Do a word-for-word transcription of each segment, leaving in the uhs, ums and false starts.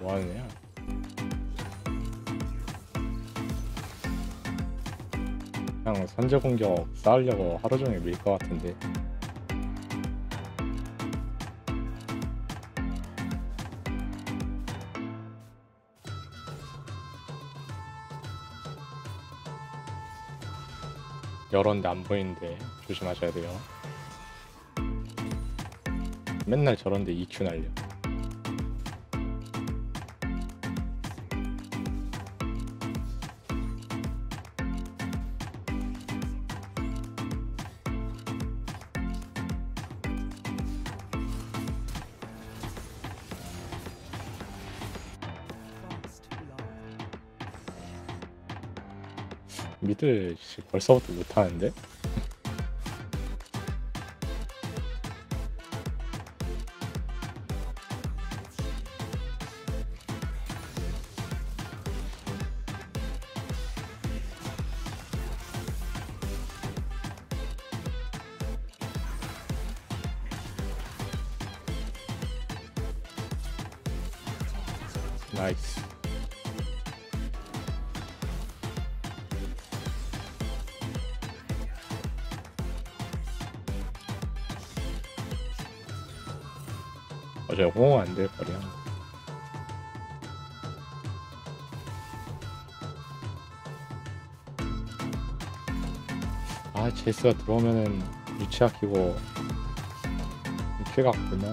뭐 하냐? 그냥 선제 공격 쌓으려고 하루 종일 밀 것 같은데. 열었는데 안 보이는데 조심하셔야 돼요. 맨날 저런데 이큐 날려. 미드 벌써부터 못하는데? 나이스. 어제 호응 안 될 거야. 아, 제이스가 들어오면은 유치 아끼고 유치 같구나.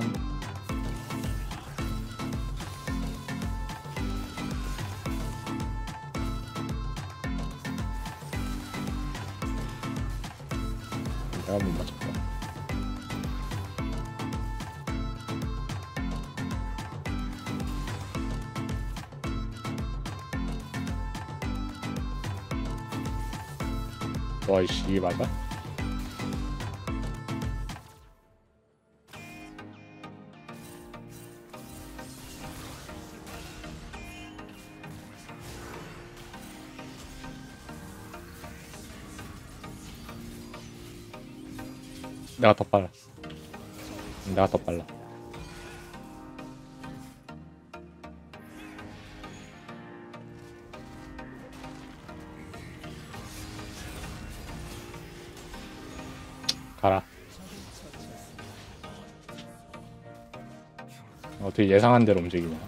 한번 맞춰봐. 와, 이씨, 이게 맞아? 내가 더 빨라. 내가 더 빨라. 가라. 어떻게 예상한 대로 움직이냐?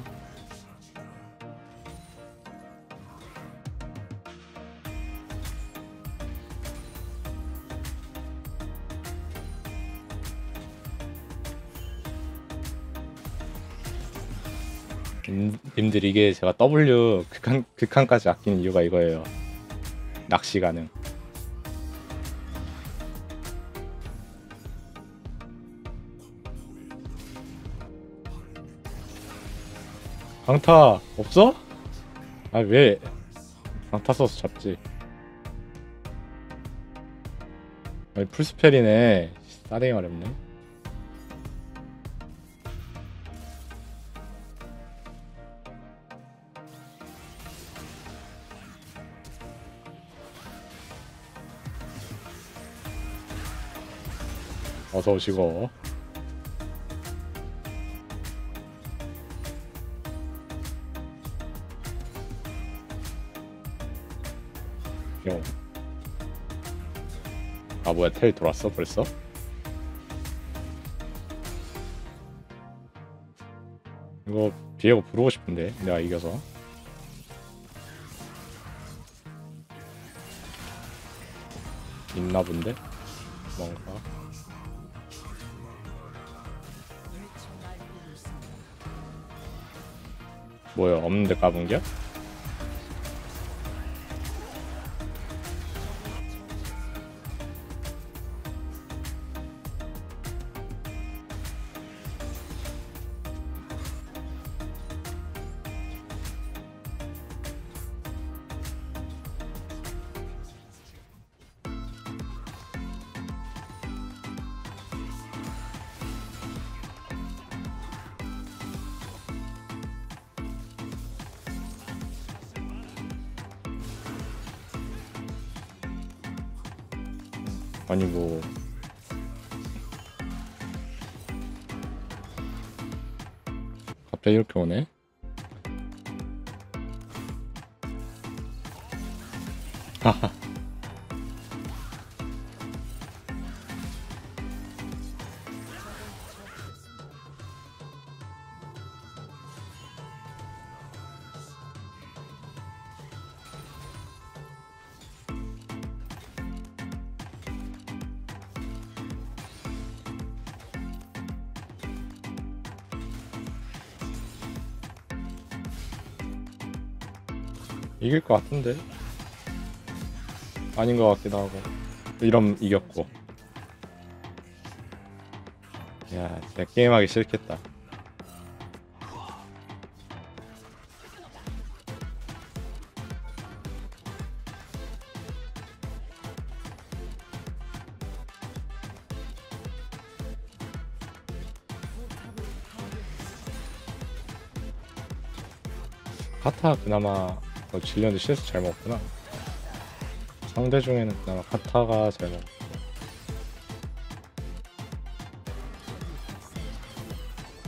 님, 님들 이게 제가 W 극한, 극한까지 아끼는 이유가 이거예요. 낚시 가능. 강타 없어? 아, 왜 강타 써서 잡지? 아니, 풀스펠이네. 싸대기 어렵네. 어서 오시고. 귀여워. 아, 뭐야, 텔 돌았어 벌써? 이거 비에고 부르고 싶은데 내가 이겨서. 있나 본데 뭔가. 뭐야, 없는데 까분겨? 아니 뭐 갑자기 이렇게 오네. 하하. 이길 것 같은데? 아닌 것 같기도 하고. 이러면 이겼고. 야, 진짜 게임하기 싫겠다. 카타 그나마 질렸는데 실수 잘 먹었구나. 상대 중에는 그나마 카타가 잘 먹었고.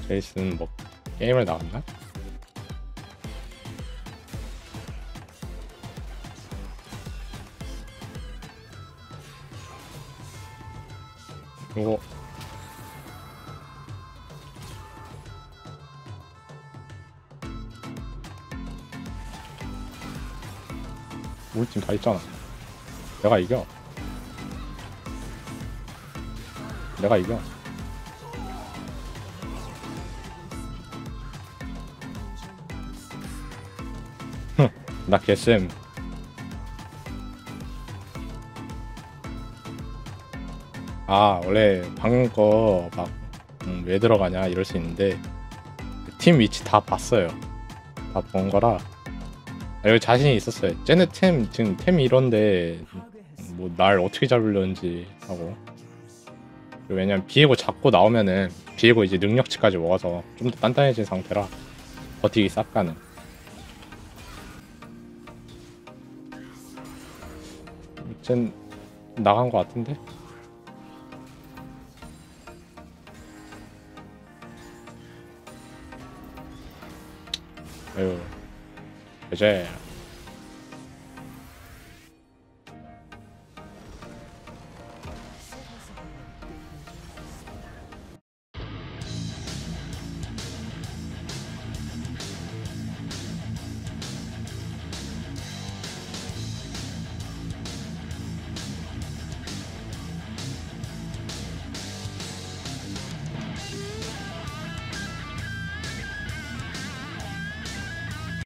제이스는 뭐 게임을 나왔나? 이거 우리 팀 다 있잖아. 내가 이겨. 내가 이겨. 나 개쌤. 아, 원래 방금 거 막 음, 왜 들어가냐 이럴 수 있는데 팀 위치 다 봤어요. 다 본 거라. 아, 여기 자신이 있었어요. 쟤네 템 지금 템이 이런데 뭐 날 어떻게 잡으려는지 하고. 왜냐면 비에고 잡고 나오면은 비에고 이제 능력치까지 모아서 좀 더 단단해진 상태라 버티기 싹 가능. 쟤는 나간 거 같은데? 아유. 이제